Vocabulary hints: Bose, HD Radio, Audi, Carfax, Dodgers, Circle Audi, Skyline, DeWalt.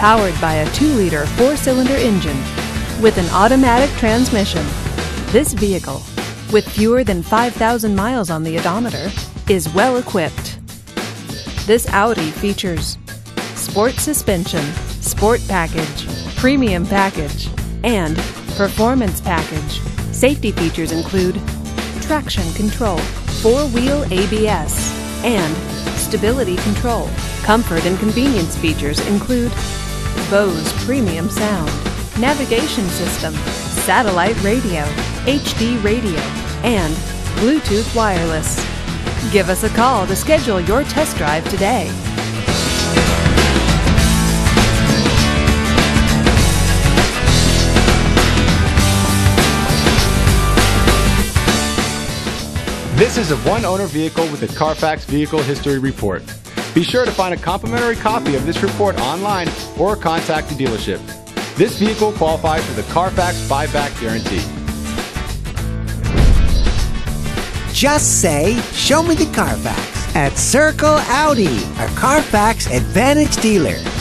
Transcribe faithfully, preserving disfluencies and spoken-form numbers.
powered by a two liter four cylinder engine with an automatic transmission. This vehicle, with fewer than five thousand miles on the odometer, is well equipped. This Audi features sport suspension, sport package, premium package, and performance package. Safety features include traction control, four-wheel A B S, and stability control. Comfort and convenience features include Bose premium sound, navigation system, satellite radio, H D radio, and Bluetooth wireless. Give us a call to schedule your test drive today. This is a one-owner vehicle with a Carfax Vehicle History Report. Be sure to find a complimentary copy of this report online or contact the dealership. This vehicle qualifies for the Carfax Buyback Guarantee. Just say, "Show me the Carfax" at Circle Audi, a Carfax Advantage dealer.